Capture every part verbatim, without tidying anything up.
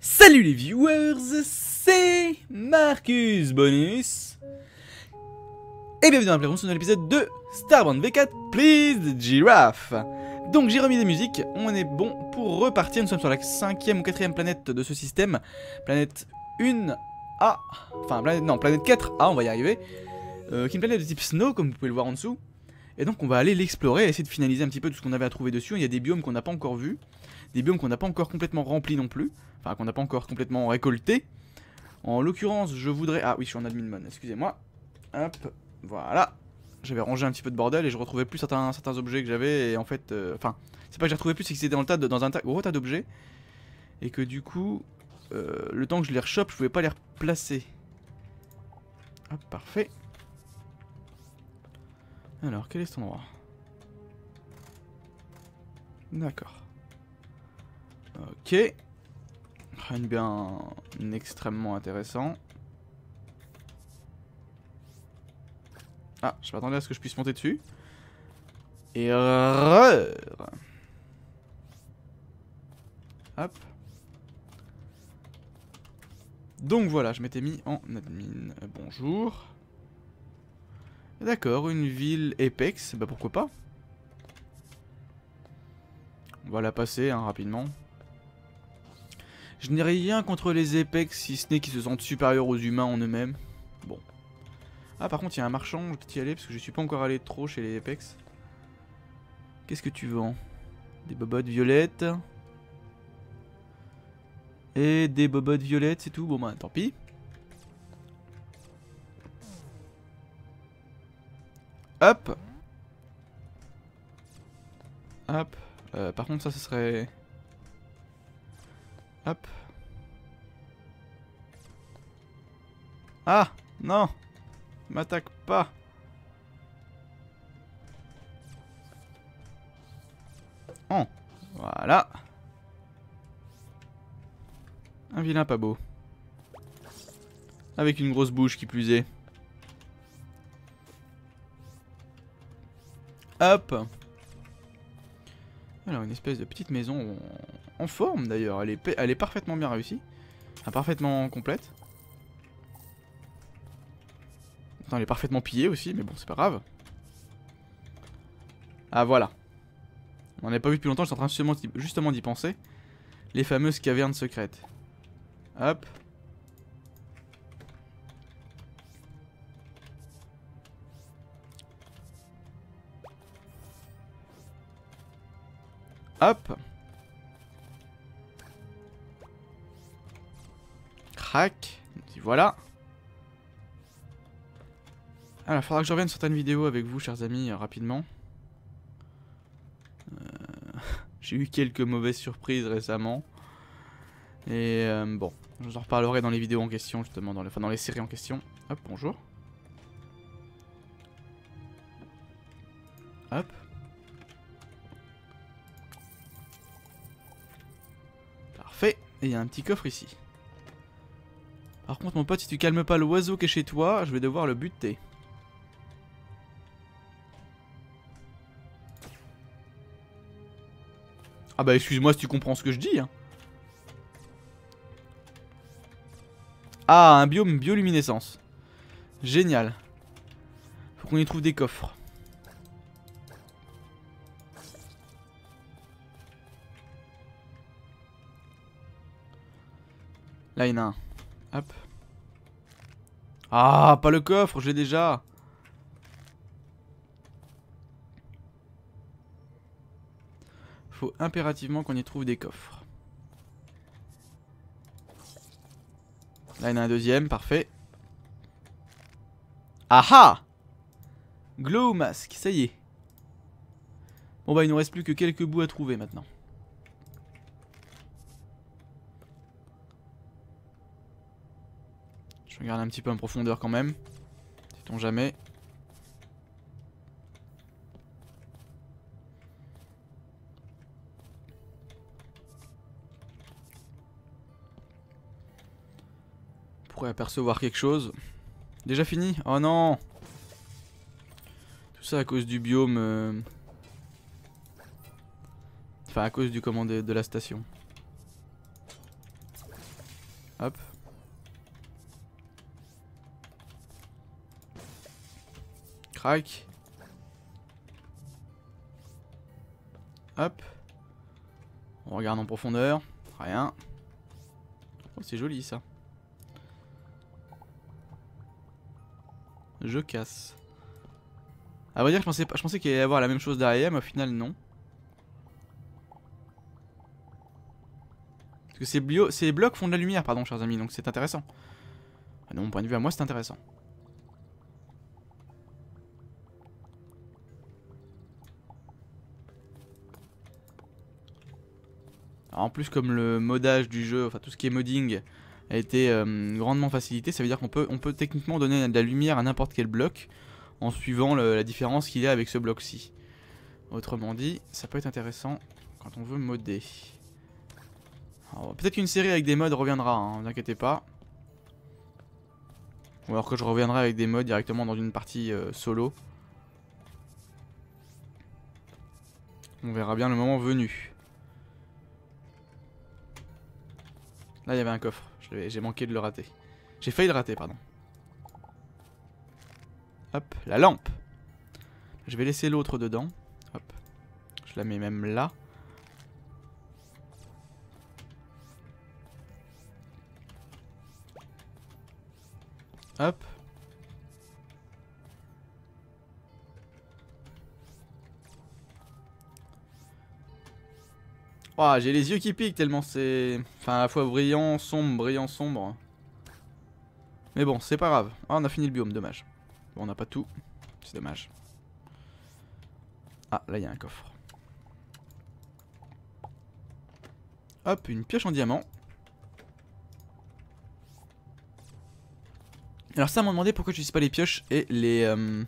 Salut les viewers, c'est Marcus Bonus et bienvenue dans la Playroom sur un nouvel épisode de Starbound V quatre, Please the Giraffe. Donc j'ai remis des musiques, on est bon pour repartir, nous sommes sur la cinquième ou quatrième planète de ce système. Planète un A, enfin planète, non, planète quatre A, on va y arriver, euh, qui est une planète de type Snow comme vous pouvez le voir en dessous. Et donc on va aller l'explorer, essayer de finaliser un petit peu tout ce qu'on avait à trouver dessus. Il y a des biomes qu'on n'a pas encore vus, des biomes qu'on n'a pas encore complètement remplis non plus, enfin qu'on n'a pas encore complètement récolté. En l'occurrence je voudrais... Ah oui, je suis en admin mode, excusez-moi. Hop, voilà. J'avais rangé un petit peu de bordel et je retrouvais plus certains, certains objets que j'avais. Et en fait, euh... enfin, c'est pas que j'ai retrouvé plus, c'est que c'était dans, le tas de, dans un ta... gros tas d'objets. Et que du coup, euh, le temps que je les rechoppe, je pouvais pas les replacer. Hop, parfait. Alors, quel est cet endroit? D'accord. Ok. Rien de bien extrêmement intéressant. Ah, je m'attendais à ce que je puisse monter dessus. Erreur. Hop. Donc voilà, je m'étais mis en admin. Bonjour. D'accord, une ville Apex, bah pourquoi pas. On va la passer hein, rapidement. Je n'ai rien contre les Apex, si ce n'est qu'ils se sentent supérieurs aux humains en eux-mêmes. Bon. Ah par contre il y a un marchand, je vais t'y aller parce que je suis pas encore allé trop chez les Apex. Qu'est-ce que tu vends? Des bobottes violettes. Et des bobottes violettes, c'est tout, bon bah tant pis. Hop. Hop. Euh, par contre ça ce serait... Hop. Ah non, m'attaque pas. Oh. Voilà. Un vilain pas beau. Avec une grosse bouche qui plus est. Hop. Alors une espèce de petite maison en, en forme d'ailleurs, elle est, elle est parfaitement bien réussie, enfin, parfaitement complète. Attends, elle est parfaitement pillée aussi, mais bon c'est pas grave. Ah voilà. On n'en a pas vu depuis longtemps, je suis en train justement, justement d'y penser. Les fameuses cavernes secrètes. Hop. Hop. Crac. Voilà. Alors, il faudra que je revienne sur certaines vidéos avec vous, chers amis, euh, rapidement. Euh, J'ai eu quelques mauvaises surprises récemment. Et euh, bon, je vous en reparlerai dans les vidéos en question, justement, dans les, enfin, dans les séries en question. Hop, bonjour. Hop. Fait. Et il y a un petit coffre ici. Par contre mon pote, si tu calmes pas l'oiseau qui est chez toi, je vais devoir le buter. Ah bah excuse-moi si tu comprends ce que je dis hein. Ah, un biome bioluminescence. Génial. Faut qu'on y trouve des coffres. Là il y en a un. Hop. Ah, pas le coffre, je l'ai déjà. Faut impérativement qu'on y trouve des coffres. Là il y en a un deuxième, parfait. Aha! Glow mask, ça y est. Bon bah il nous reste plus que quelques bouts à trouver maintenant. Je regarde un petit peu en profondeur quand même. Sait-on jamais. On pourrait apercevoir quelque chose. Déjà fini? Oh non! Tout ça à cause du biome... Euh... Enfin à cause du commandé de la station. Hop. Crac. Hop. On regarde en profondeur. Rien. Oh, c'est joli ça. Je casse. À vrai dire, je pensais, je pensais qu'il allait y avoir la même chose derrière, mais au final, non. Parce que ces, bio, ces blocs font de la lumière, pardon, chers amis, donc c'est intéressant. Enfin, de mon point de vue, à moi, c'est intéressant. Alors, en plus, comme le modage du jeu, enfin tout ce qui est modding, a été euh, grandement facilité, ça veut dire qu'on peut, on peut techniquement donner de la lumière à n'importe quel bloc en suivant le, la différence qu'il y a avec ce bloc-ci. Autrement dit, ça peut être intéressant quand on veut modder. Peut-être qu'une série avec des mods reviendra, hein, vous inquiétez pas. Ou alors que je reviendrai avec des mods directement dans une partie euh, solo. On verra bien le moment venu. Là, il y avait un coffre. J'ai manqué de le rater. J'ai failli le rater, pardon. Hop, la lampe. Je vais laisser l'autre dedans. Hop. Je la mets même là. Hop. Oh, j'ai les yeux qui piquent tellement c'est... Enfin, à la fois brillant, sombre, brillant, sombre. Mais bon, c'est pas grave. Ah, on a fini le biome, dommage. Bon, on n'a pas tout, c'est dommage. Ah, là, il y a un coffre. Hop, une pioche en diamant. Alors ça m'a demandé pourquoi je n'utilise pas les pioches et les... Euh,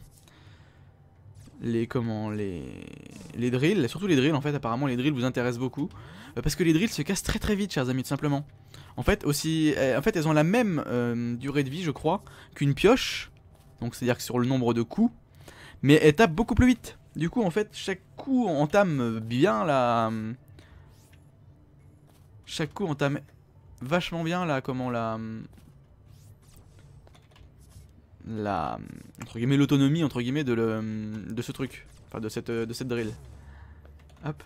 les comment... Les... Les drills, surtout les drills en fait, apparemment les drills vous intéressent beaucoup. Euh, parce que les drills se cassent très très vite, chers amis, tout simplement. En fait, aussi, euh, en fait elles ont la même euh, durée de vie, je crois, qu'une pioche. Donc c'est-à-dire que sur le nombre de coups. Mais elles tapent beaucoup plus vite. Du coup, en fait, chaque coup entame bien la... Chaque coup entame vachement bien la... Comment la... La... Entre guillemets, l'autonomie, entre guillemets, de, le, de ce truc. Enfin, de cette, de cette drill. Hop.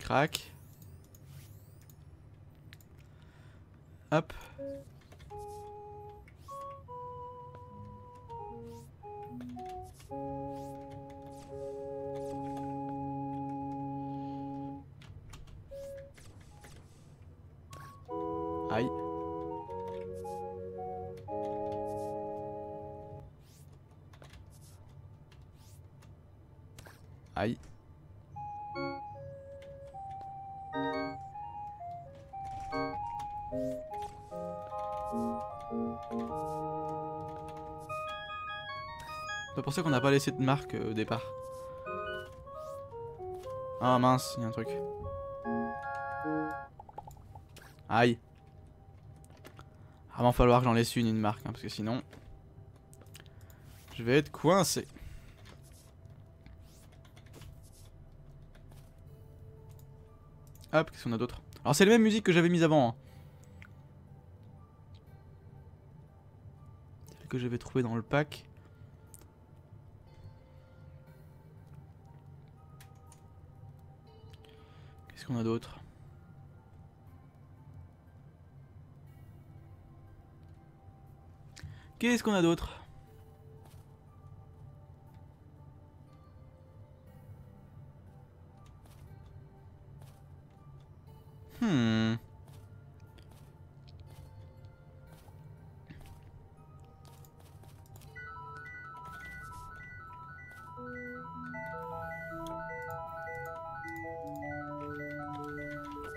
Crac. Hop. Aïe. Aïe. C'est pour ça qu'on n'a pas laissé de marque au départ. Ah mince, il y a un truc. Aïe. Ah, va falloir que j'en laisse une, une marque, hein, parce que sinon, je vais être coincé. Hop, qu'est-ce qu'on a d'autre? Alors c'est la même musique que j'avais mise avant. Hein. Celle que j'avais trouvée dans le pack. Qu'est-ce qu'on a d'autre? Qu'est-ce qu'on a d'autre? Hmm.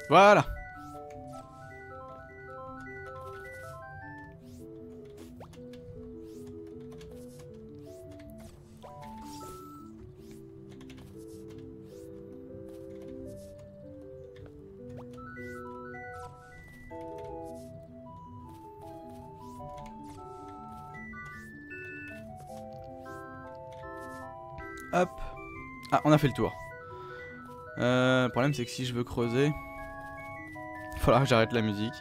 Voilà. Hop. Ah, on a fait le tour. Euh, le problème c'est que si je veux creuser... Il faudra que j'arrête la musique.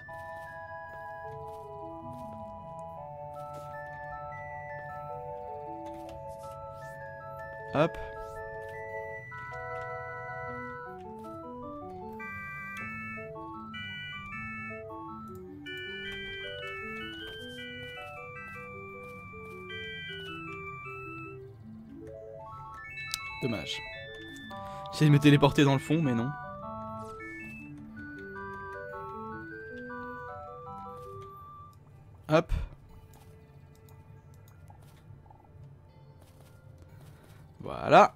Hop. Dommage. J'essaie de me téléporter dans le fond, mais non. Hop. Voilà.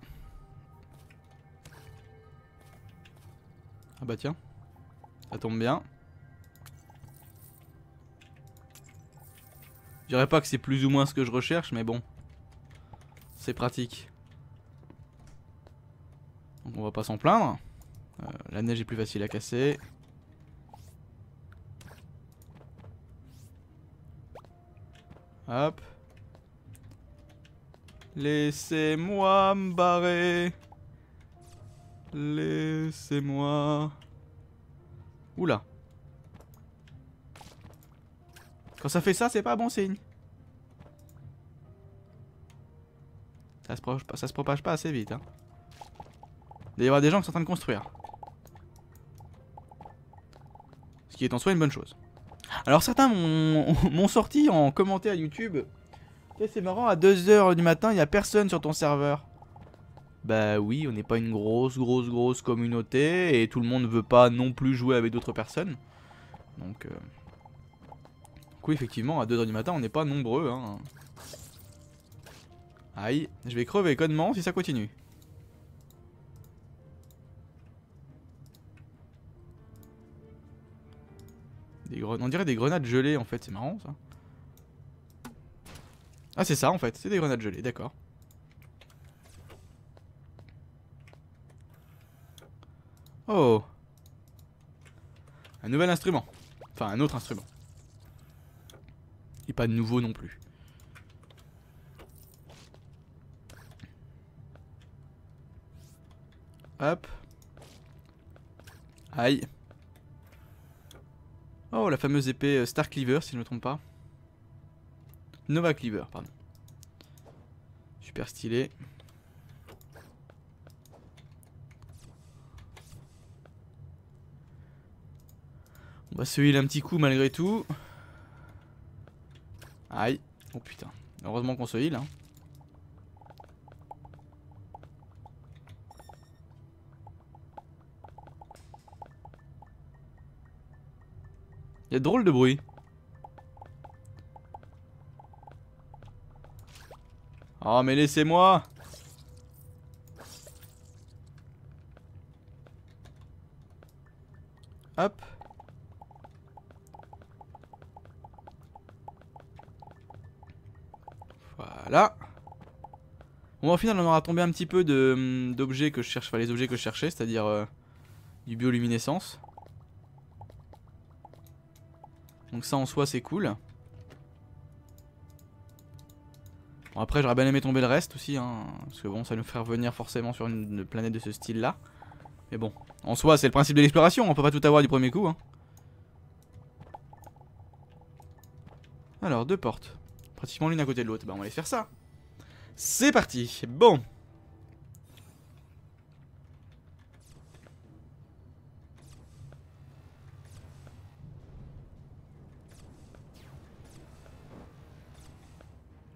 Ah bah tiens, ça tombe bien. Je dirais pas que c'est plus ou moins ce que je recherche, mais bon, c'est pratique. On va pas s'en plaindre. Euh, la neige est plus facile à casser. Hop. Laissez-moi me barrer. Laissez-moi. Oula. Quand ça fait ça, c'est pas bon signe. Ça se, pro ça se propage pas assez vite, hein. Il y avoir des gens qui sont en train de construire. Ce qui est en soi une bonne chose. Alors certains m'ont sorti en commentaire YouTube. C'est marrant, à deux heures du matin, il n'y a personne sur ton serveur. Bah oui, on n'est pas une grosse, grosse, grosse communauté. Et tout le monde ne veut pas non plus jouer avec d'autres personnes. Donc, euh... Donc oui, effectivement, à deux heures du matin, on n'est pas nombreux. Hein. Aïe, je vais crever connement si ça continue. Des on dirait des grenades gelées en fait, c'est marrant ça. Ah c'est ça en fait, c'est des grenades gelées, d'accord. Oh. Un nouvel instrument. Enfin un autre instrument. Et pas de nouveau non plus. Hop. Aïe. Oh, la fameuse épée Star Cleaver, si je ne me trompe pas. Nova Cleaver, pardon. Super stylé. On va se heal un petit coup malgré tout. Aïe. Oh putain. Heureusement qu'on se heal, hein. Il y a de drôles de bruit. Oh mais laissez-moi. Hop. Voilà. Bon au final on aura tombé un petit peu de d'objets que je cherche, enfin les objets que je cherchais, c'est-à-dire euh, du bioluminescence. Donc ça en soi c'est cool. Bon après j'aurais bien aimé tomber le reste aussi hein, parce que bon ça nous fait revenir forcément sur une, une planète de ce style là. Mais bon en soi c'est le principe de l'exploration, on peut pas tout avoir du premier coup hein. Alors deux portes, pratiquement l'une à côté de l'autre, bah on va aller faire ça. C'est parti, bon.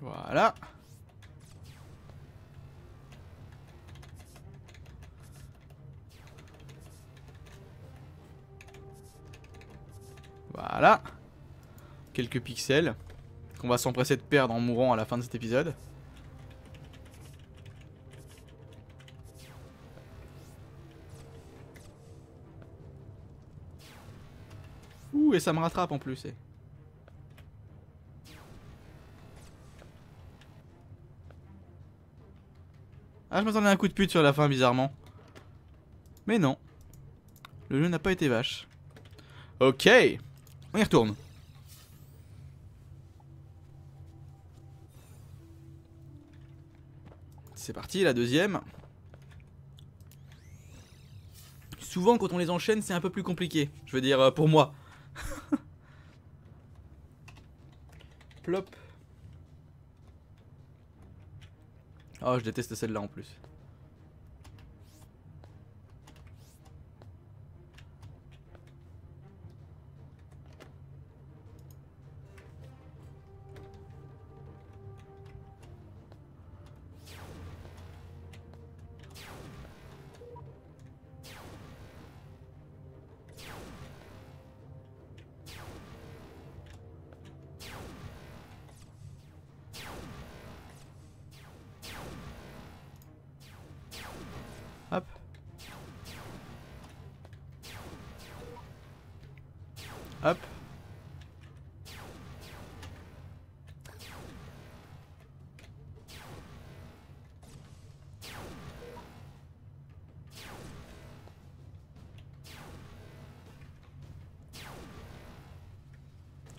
Voilà. Voilà. Quelques pixels qu'on va s'empresser de perdre en mourant à la fin de cet épisode. Ouh, et ça me rattrape en plus. Eh. Ah, je m'attendais à un coup de pute sur la fin, bizarrement. Mais non. Le jeu n'a pas été vache. Ok. On y retourne. C'est parti, la deuxième. souvent quand on les enchaîne c'est un peu plus compliqué. Je veux dire euh, pour moi. Plop. Oh, je déteste celle-là en plus. Hop. Hop.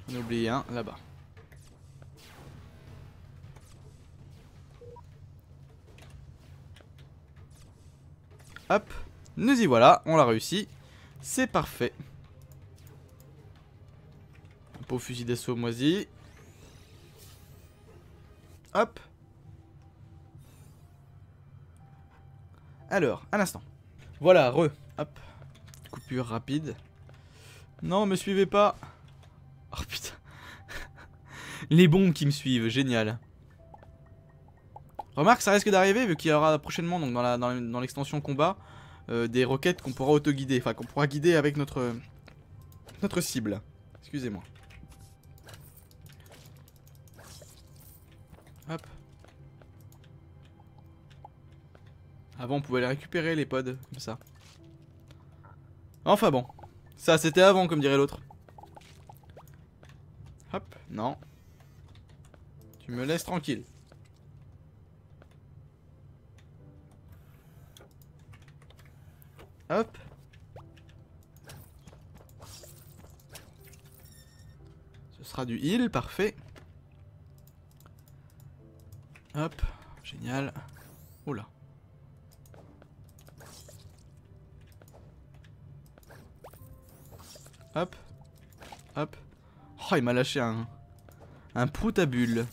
On oublie un là-bas. Hop, nous y voilà, on l'a réussi, c'est parfait. Un pauvre fusil d'assaut moisi. Hop. Alors, à l'instant. Voilà, re, hop. Coupure rapide. Non, me suivez pas. Oh putain. Les bombes qui me suivent, génial. Remarque, ça risque d'arriver vu qu'il y aura prochainement, donc dans la, dans l'extension combat, euh, des roquettes qu'on pourra auto-guider, enfin qu'on pourra guider avec notre notre cible. Excusez-moi. Hop. Avant, on pouvait les récupérer les pods comme ça. Enfin bon, ça c'était avant, comme dirait l'autre. Hop, non. Tu me laisses tranquille. Hop. Ce sera du heal, parfait. Hop, génial. Oula. Hop. Hop. Oh, il m'a lâché un... un prout à bulle.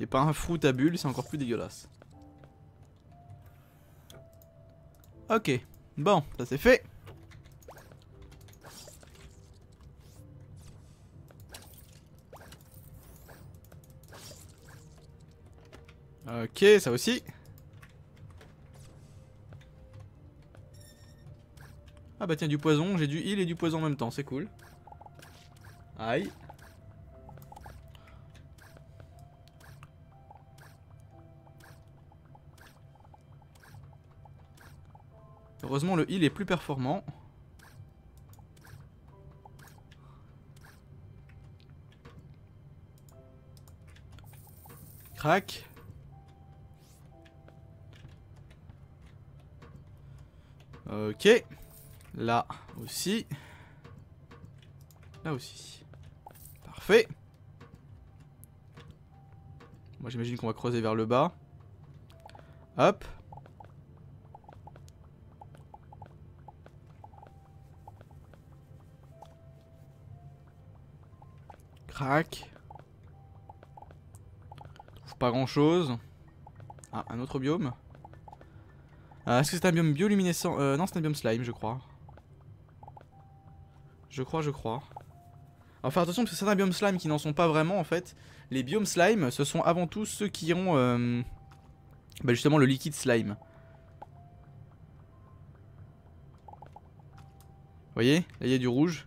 Et pas un fruit à bulle, c'est encore plus dégueulasse. Ok, bon, ça c'est fait. Ok, ça aussi. Ah bah tiens, du poison, j'ai du heal et du poison en même temps, c'est cool. Aïe. Heureusement le heal est plus performant. Crac. Ok. Là aussi. Là aussi. Parfait. Moi j'imagine qu'on va creuser vers le bas. Hop. Crac. Trouve pas grand chose. Ah, un autre biome. Euh, Est-ce que c'est un biome bioluminescent? euh, Non, c'est un biome slime, je crois. Je crois, je crois. Enfin, attention, parce que certains biomes slime qui n'en sont pas vraiment en fait. Les biomes slime, ce sont avant tout ceux qui ont euh, bah, justement le liquide slime. Vous voyez? Là, il y a du rouge.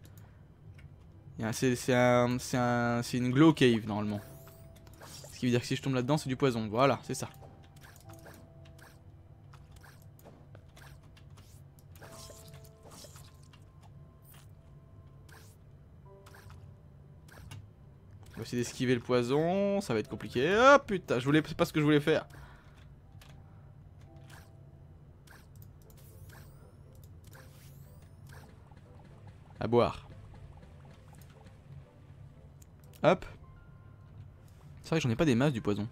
C'est un, un, une glow cave normalement. Ce qui veut dire que si je tombe là-dedans c'est du poison. Voilà, c'est ça. On va essayer d'esquiver le poison. Ça va être compliqué. Oh putain, je voulais, c'est pas ce que je voulais faire. À boire. Hop. C'est vrai que j'en ai pas des masses du poison.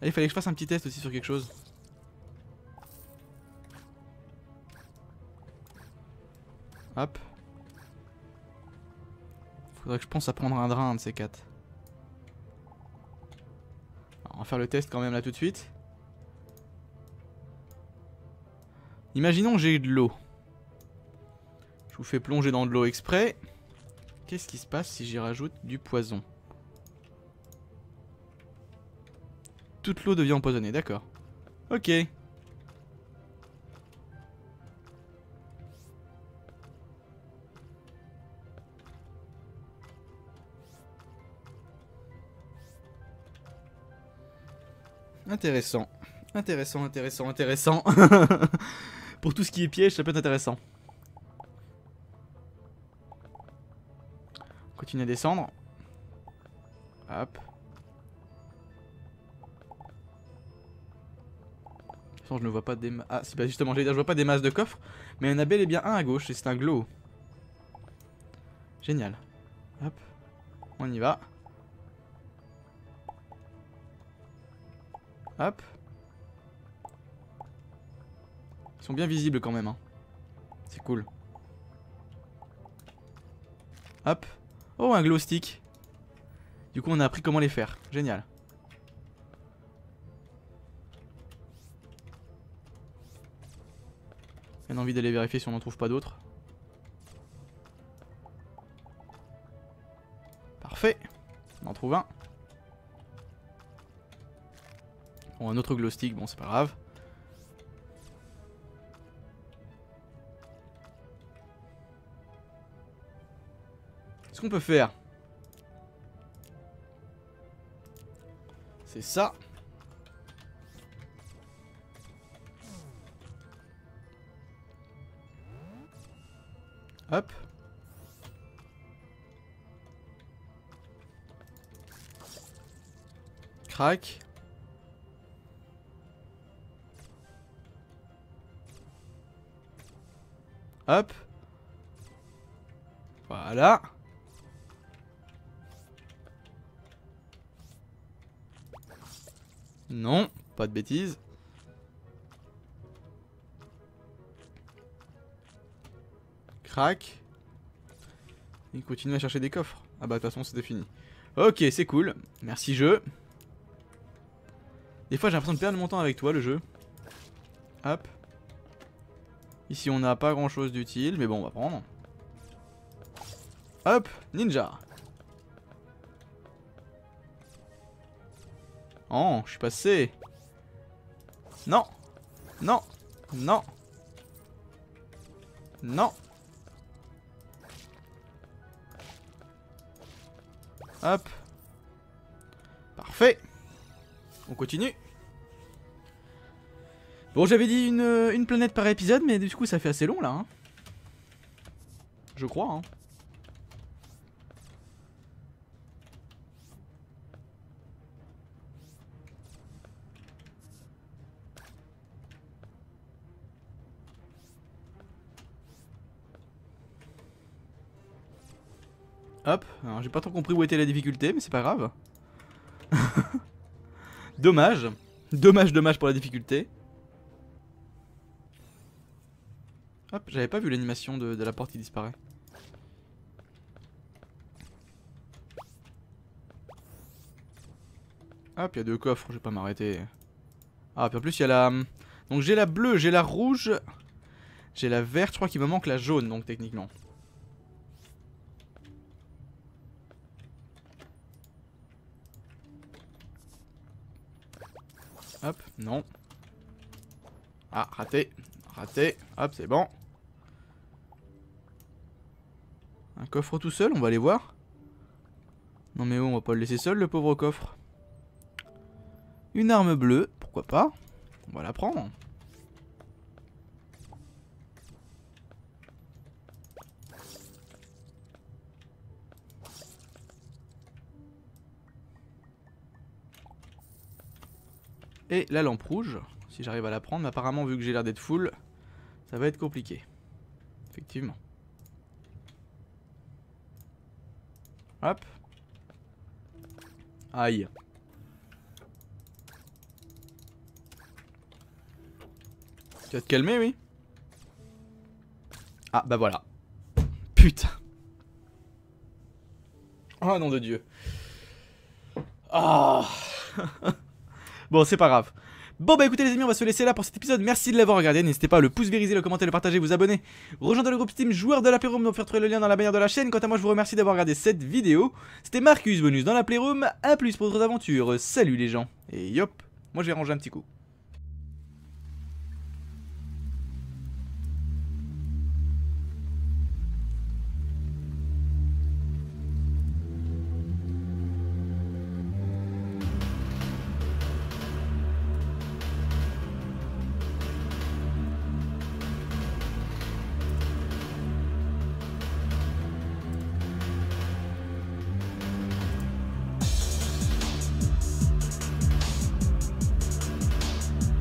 Ah, il fallait que je fasse un petit test aussi sur quelque chose. Hop. Faudrait que je pense à prendre un drain, un de ces quatre. Alors, on va faire le test quand même là tout de suite. Imaginons que j'ai de l'eau. Je vous fais plonger dans de l'eau exprès. Qu'est-ce qui se passe si j'y rajoute du poison? Toute l'eau devient empoisonnée, d'accord. Ok. Intéressant. Intéressant, intéressant, intéressant. Pour tout ce qui est piège, ça peut être intéressant. On continue à descendre. Hop. Je ne vois pas des... Ah, c'est pas justement, j'allais dire, je vois pas des masses de coffres. Mais il y en a bel et bien un à gauche et c'est un glow. Génial. Hop. On y va. Hop. Ils sont bien visibles quand même, hein. C'est cool. Hop. Oh, un glow stick. Du coup on a appris comment les faire. Génial. J'ai envie d'aller vérifier si on n'en trouve pas d'autres. Parfait. On en trouve un. Bon, un autre glow stick, bon c'est pas grave. Qu'est-ce qu'on peut faire? C'est ça. Hop. Crac. Hop. Voilà. Non, pas de bêtises. Il continue à chercher des coffres. Ah bah de toute façon c'était fini. Ok, c'est cool, merci jeu. Des fois j'ai l'impression de perdre mon temps avec toi le jeu. Hop. Ici on n'a pas grand chose d'utile, mais bon on va prendre. Hop, ninja. Oh, je suis passé. Non. Non. Non. Non. Hop. Parfait. On continue. Bon, j'avais dit une, une planète par épisode, mais du coup ça fait assez long là, hein. Je crois, hein. Hop, alors j'ai pas trop compris où était la difficulté, mais c'est pas grave. Dommage. Dommage, dommage pour la difficulté. Hop, j'avais pas vu l'animation de, de la porte qui disparaît. Hop, il y a deux coffres, je vais pas m'arrêter. Ah, puis en plus il y a la... Donc j'ai la bleue, j'ai la rouge, j'ai la verte, je crois qu'il me manque la jaune, donc techniquement. Hop, non. Ah, raté. Raté. Hop, c'est bon. Un coffre tout seul, on va aller voir. Non mais oh, on va pas le laisser seul, le pauvre coffre. Une arme bleue, pourquoi pas. On va la prendre. Et la lampe rouge, si j'arrive à la prendre, mais apparemment vu que j'ai l'air d'être full, ça va être compliqué. Effectivement. Hop. Aïe. Tu vas te calmer, oui? Ah, bah voilà. Putain. Oh, nom de Dieu. Oh. Bon, c'est pas grave. Bon bah écoutez les amis, on va se laisser là pour cet épisode. Merci de l'avoir regardé, n'hésitez pas à le pouce vériser, le commenter, le partager, vous abonner, rejoindre le groupe Steam joueur de la Playroom dont vous pouvez retrouver le lien dans la bannière de la chaîne. Quant à moi, je vous remercie d'avoir regardé cette vidéo. C'était Marcus Bonus dans la Playroom. A plus pour d'autres aventures. Salut les gens. Et yop, moi je vais ranger un petit coup.